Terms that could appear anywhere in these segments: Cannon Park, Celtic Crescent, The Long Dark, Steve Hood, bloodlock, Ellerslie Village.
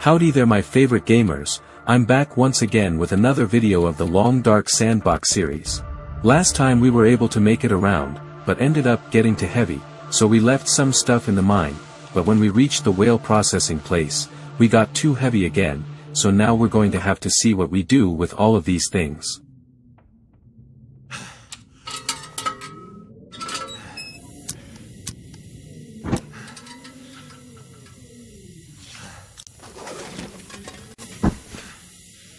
Howdy there my favorite gamers, I'm back once again with another video of the Long Dark Sandbox series. Last time we were able to make it around, but ended up getting too heavy, so we left some stuff in the mine, but when we reached the whale processing place, we got too heavy again, so now we're going to have to see what we do with all of these things.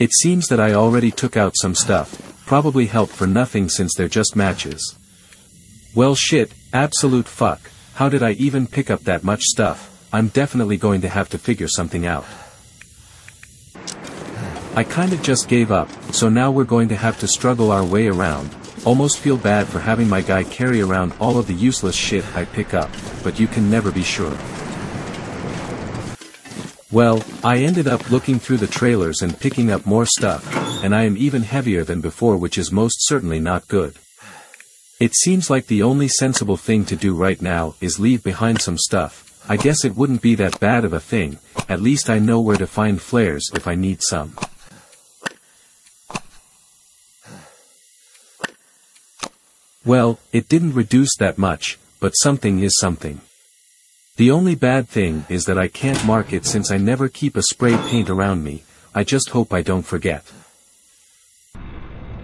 It seems that I already took out some stuff, probably help for nothing since they're just matches. Well shit, absolute fuck, how did I even pick up that much stuff? I'm definitely going to have to figure something out. I kinda just gave up, so now we're going to have to struggle our way around. Almost feel bad for having my guy carry around all of the useless shit I pick up, but you can never be sure. Well, I ended up looking through the trailers and picking up more stuff, and I am even heavier than before, which is most certainly not good. It seems like the only sensible thing to do right now is leave behind some stuff. I guess it wouldn't be that bad of a thing, at least I know where to find flares if I need some. Well, it didn't reduce that much, but something is something. The only bad thing is that I can't mark it since I never keep a spray paint around me. I just hope I don't forget.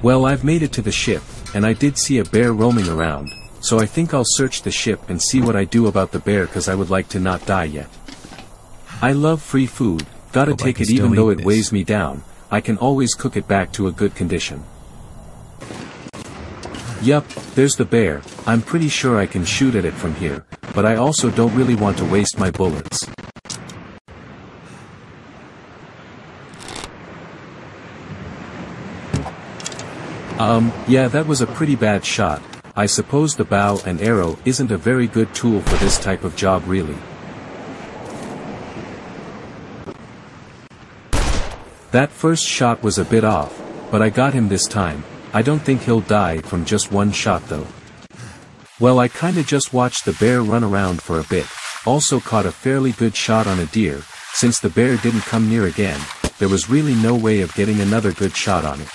Well, I've made it to the ship, and I did see a bear roaming around, so I think I'll search the ship and see what I do about the bear cause I would like to not die yet. I love free food, gotta take it even though it weighs me down, I can always cook it back to a good condition. Yup, there's the bear, I'm pretty sure I can shoot at it from here, but I also don't really want to waste my bullets. Yeah, that was a pretty bad shot. I suppose the bow and arrow isn't a very good tool for this type of job really. That first shot was a bit off, but I got him this time. I don't think he'll die from just one shot though. Well, I kinda just watched the bear run around for a bit, also caught a fairly good shot on a deer. Since the bear didn't come near again, there was really no way of getting another good shot on it.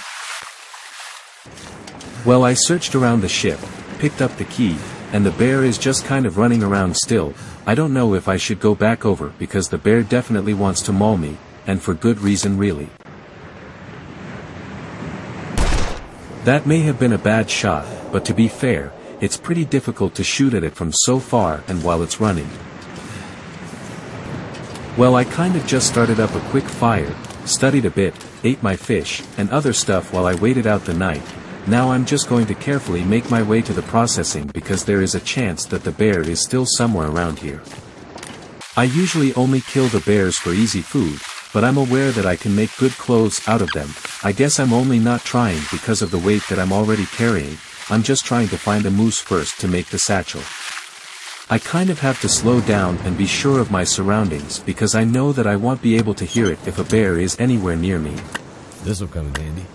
Well, I searched around the ship, picked up the key, and the bear is just kind of running around still. I don't know if I should go back over because the bear definitely wants to maul me, and for good reason really. That may have been a bad shot, but to be fair, it's pretty difficult to shoot at it from so far and while it's running. Well, I kind of just started up a quick fire, studied a bit, ate my fish, and other stuff while I waited out the night. Now I'm just going to carefully make my way to the processing because there is a chance that the bear is still somewhere around here. I usually only kill the bears for easy food, but I'm aware that I can make good clothes out of them. I guess I'm only not trying because of the weight that I'm already carrying. I'm just trying to find a moose first to make the satchel. I kind of have to slow down and be sure of my surroundings because I know that I won't be able to hear it if a bear is anywhere near me. This'll come in handy.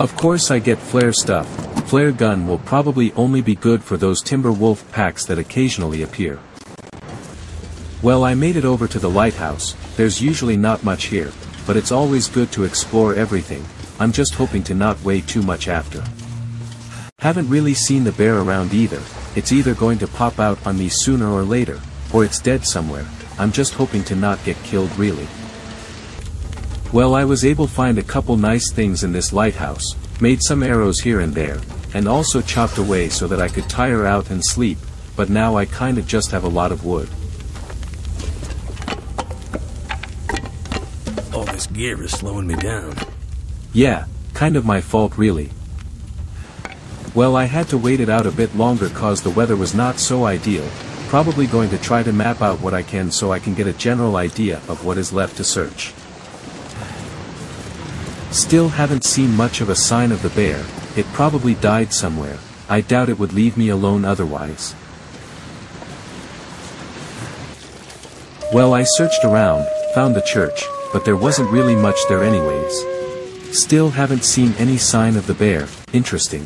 Of course I get flare stuff. Flare gun will probably only be good for those timber wolf packs that occasionally appear. Well, I made it over to the lighthouse. There's usually not much here, but it's always good to explore everything. I'm just hoping to not weigh too much after. Haven't really seen the bear around either. It's either going to pop out on me sooner or later, or it's dead somewhere. I'm just hoping to not get killed really. Well, I was able to find a couple nice things in this lighthouse, made some arrows here and there, and also chopped away so that I could tire out and sleep, but now I kinda just have a lot of wood. This gear is slowing me down. Yeah, kind of my fault really. Well, I had to wait it out a bit longer cause the weather was not so ideal. Probably going to try to map out what I can so I can get a general idea of what is left to search. Still haven't seen much of a sign of the bear. It probably died somewhere. I doubt it would leave me alone otherwise. Well, I searched around, found the church, but there wasn't really much there anyways. Still haven't seen any sign of the bear. Interesting.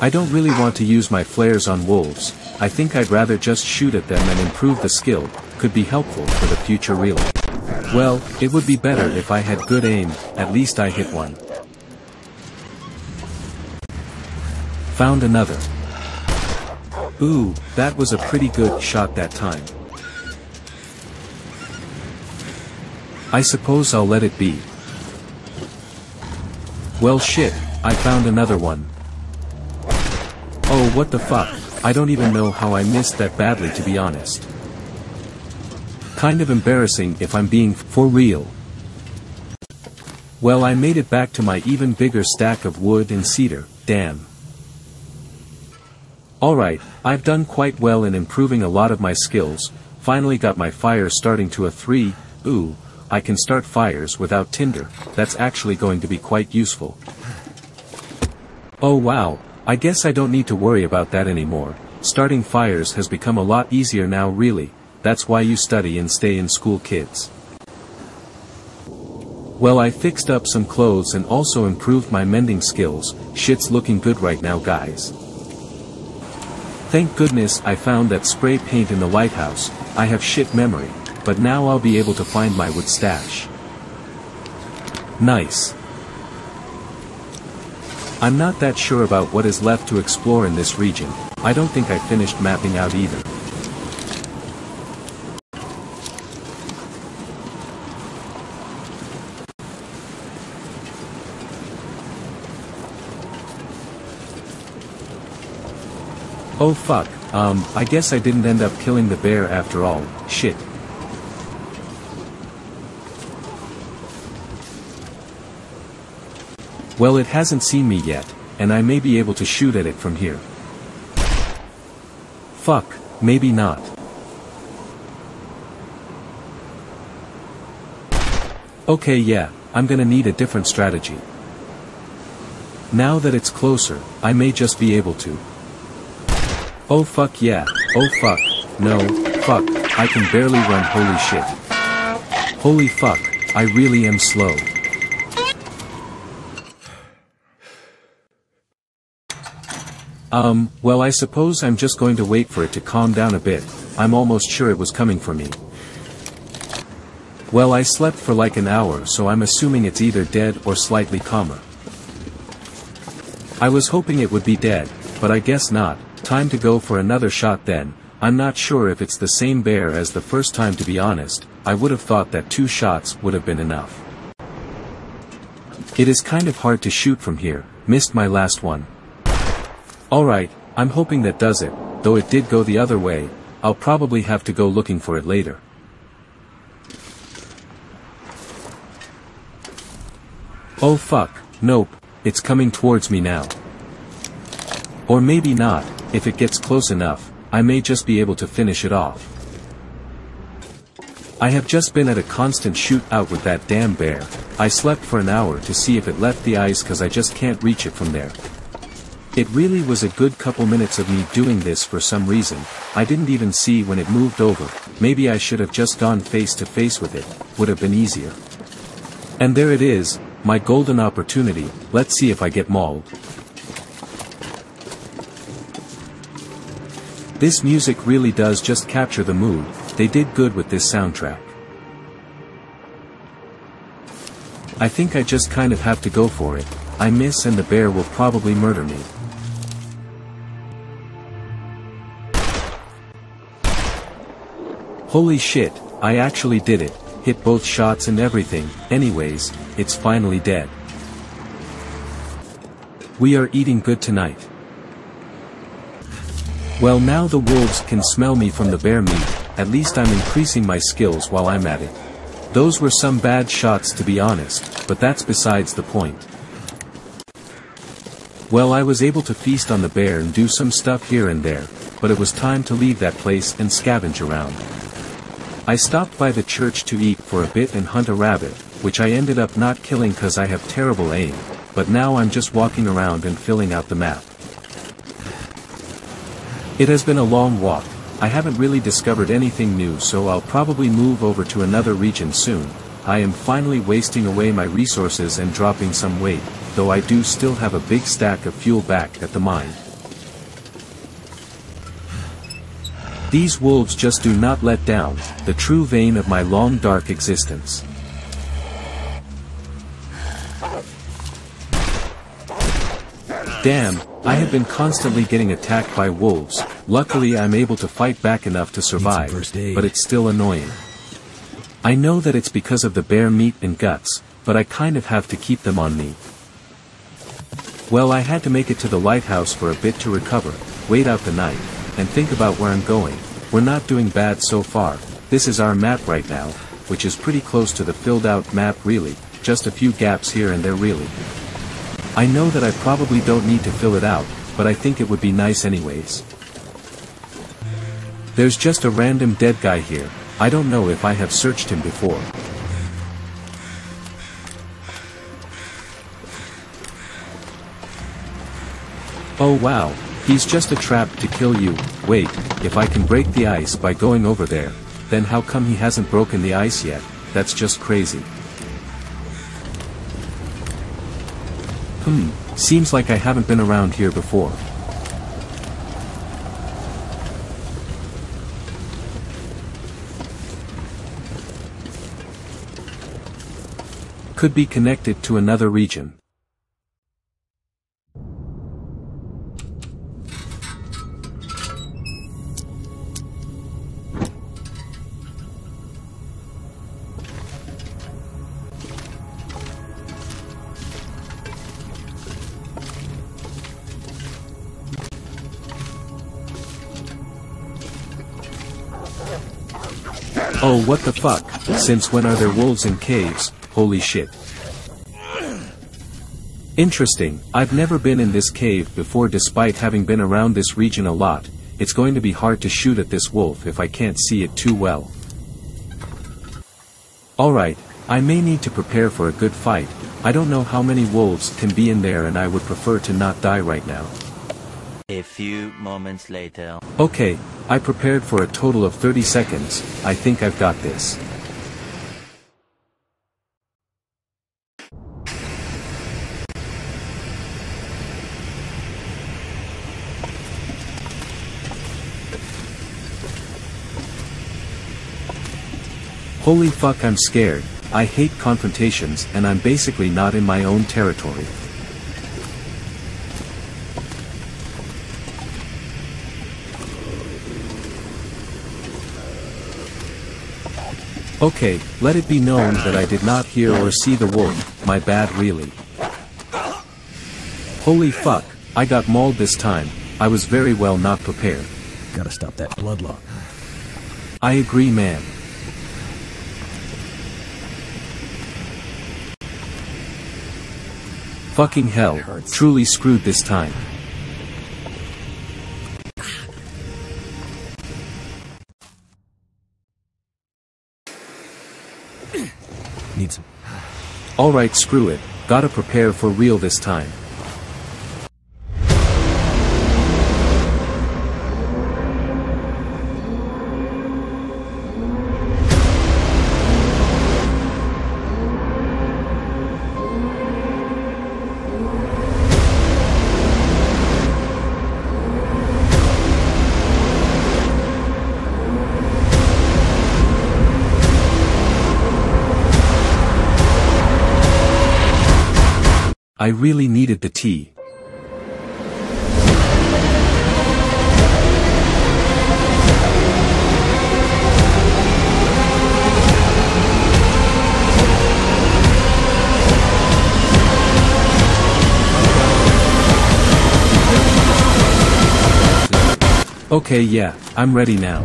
I don't really want to use my flares on wolves. I think I'd rather just shoot at them and improve the skill. Could be helpful for the future really. Well, it would be better if I had good aim, at least I hit one. Found another. Ooh, that was a pretty good shot that time. I suppose I'll let it be. Well shit, I found another one. Oh what the fuck, I don't even know how I missed that badly to be honest. Kind of embarrassing if I'm being for real. Well I made it back to my even bigger stack of wood and cedar, damn. Alright, I've done quite well in improving a lot of my skills, finally got my fire starting to a 3, ooh, I can start fires without tinder, that's actually going to be quite useful. Oh wow, I guess I don't need to worry about that anymore, starting fires has become a lot easier now really, that's why you study and stay in school kids. Well I fixed up some clothes and also improved my mending skills, shit's looking good right now guys. Thank goodness I found that spray paint in the lighthouse, I have shit memory, but now I'll be able to find my wood stash. Nice. I'm not that sure about what is left to explore in this region, I don't think I finished mapping out either. Oh fuck, I guess I didn't end up killing the bear after all, shit. Well it hasn't seen me yet, and I may be able to shoot at it from here. Fuck, maybe not. Okay yeah, I'm gonna need a different strategy. Now that it's closer, I may just be able to. Oh fuck yeah, oh fuck, no, fuck, I can barely run holy shit. Holy fuck, I really am slow. Well I suppose I'm just going to wait for it to calm down a bit, I'm almost sure it was coming for me. Well I slept for like an hour so I'm assuming it's either dead or slightly calmer. I was hoping it would be dead, but I guess not. Time to go for another shot then, I'm not sure if it's the same bear as the first time to be honest, I would have thought that 2 shots would have been enough. It is kind of hard to shoot from here, missed my last one. Alright, I'm hoping that does it, though it did go the other way, I'll probably have to go looking for it later. Oh fuck, nope, it's coming towards me now. Or maybe not. If it gets close enough, I may just be able to finish it off. I have just been at a constant shootout with that damn bear, I slept for an hour to see if it left the ice cause I just can't reach it from there. It really was a good couple minutes of me doing this for some reason, I didn't even see when it moved over, maybe I should have just gone face to face with it, would have been easier. And there it is, my golden opportunity, let's see if I get mauled. This music really does just capture the mood, they did good with this soundtrack. I think I just kind of have to go for it, I miss and the bear will probably murder me. Holy shit, I actually did it, hit both shots and everything, anyways, it's finally dead. We are eating good tonight. Well now the wolves can smell me from the bear meat, at least I'm increasing my skills while I'm at it. Those were some bad shots to be honest, but that's besides the point. Well I was able to feast on the bear and do some stuff here and there, but it was time to leave that place and scavenge around. I stopped by the church to eat for a bit and hunt a rabbit, which I ended up not killing cause I have terrible aim, but now I'm just walking around and filling out the map. It has been a long walk, I haven't really discovered anything new so I'll probably move over to another region soon, I am finally wasting away my resources and dropping some weight, though I do still have a big stack of fuel back at the mine. These wolves just do not let down, the true vein of my long dark existence. Damn, I have been constantly getting attacked by wolves. Luckily I'm able to fight back enough to survive, but it's still annoying. I know that it's because of the bear meat and guts, but I kind of have to keep them on me. Well, I had to make it to the lighthouse for a bit to recover, wait out the night, and think about where I'm going. We're not doing bad so far. This is our map right now, which is pretty close to the filled out map really, just a few gaps here and there really. I know that I probably don't need to fill it out, but I think it would be nice anyways. There's just a random dead guy here. I don't know if I have searched him before. Oh wow, he's just a trap to kill you. Wait, if I can break the ice by going over there, then how come he hasn't broken the ice yet? That's just crazy. Seems like I haven't been around here before. Could be connected to another region. Oh what the fuck, since when are there wolves in caves, holy shit. Interesting, I've never been in this cave before despite having been around this region a lot. It's going to be hard to shoot at this wolf if I can't see it too well. Alright, I may need to prepare for a good fight. I don't know how many wolves can be in there and I would prefer to not die right now. A few moments later. Okay, I prepared for a total of 30 seconds, I think I've got this. Holy fuck, I'm scared. I hate confrontations and I'm basically not in my own territory. Okay, let it be known that I did not hear or see the wolf, my bad really. Holy fuck, I got mauled this time. I was very well not prepared. Gotta stop that bloodlock. I agree man. Fucking hell, truly screwed this time. Alright screw it, gotta prepare for real this time. I really needed the tea. Okay, yeah, I'm ready now.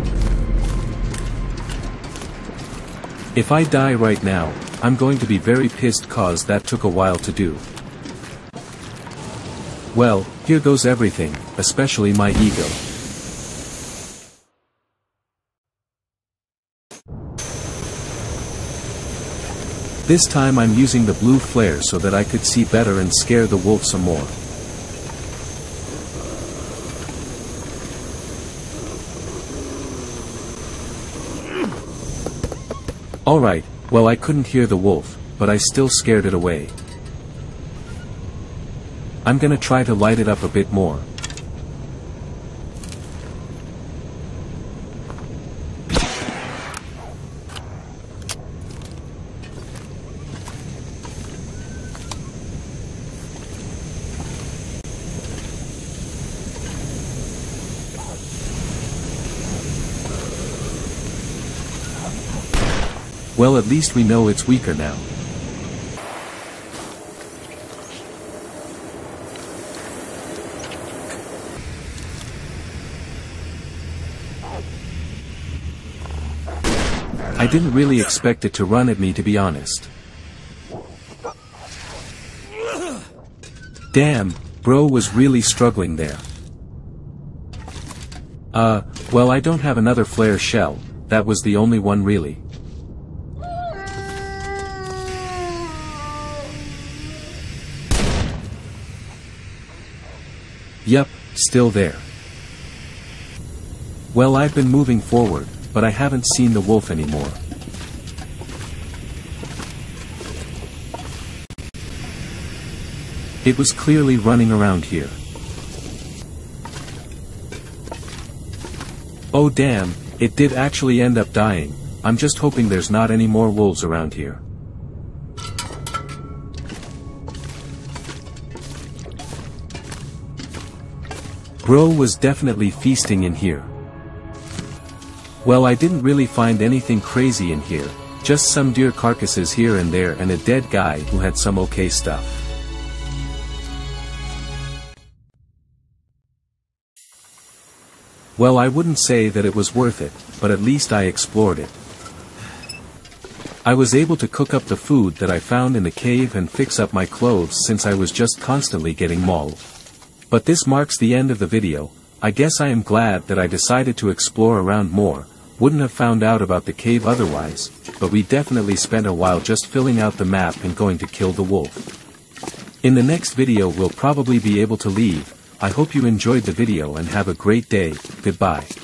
If I die right now, I'm going to be very pissed cause that took a while to do. Well, here goes everything, especially my ego. This time I'm using the blue flare so that I could see better and scare the wolf some more. Alright, well I couldn't hear the wolf, but I still scared it away. I'm gonna try to light it up a bit more. Well, at least we know it's weaker now. I didn't really expect it to run at me, to be honest. Damn, bro was really struggling there. Well, I don't have another flare shell, that was the only one really. Yep, still there. Well, I've been moving forward, but I haven't seen the wolf anymore. It was clearly running around here. Oh damn, it did actually end up dying. I'm just hoping there's not any more wolves around here. Bro was definitely feasting in here. Well, I didn't really find anything crazy in here, just some deer carcasses here and there and a dead guy who had some okay stuff. Well, I wouldn't say that it was worth it, but at least I explored it. I was able to cook up the food that I found in the cave and fix up my clothes since I was just constantly getting mauled. But this marks the end of the video. I guess I am glad that I decided to explore around more, wouldn't have found out about the cave otherwise, but we definitely spent a while just filling out the map and going to kill the wolf. In the next video we'll probably be able to leave. I hope you enjoyed the video and have a great day, goodbye.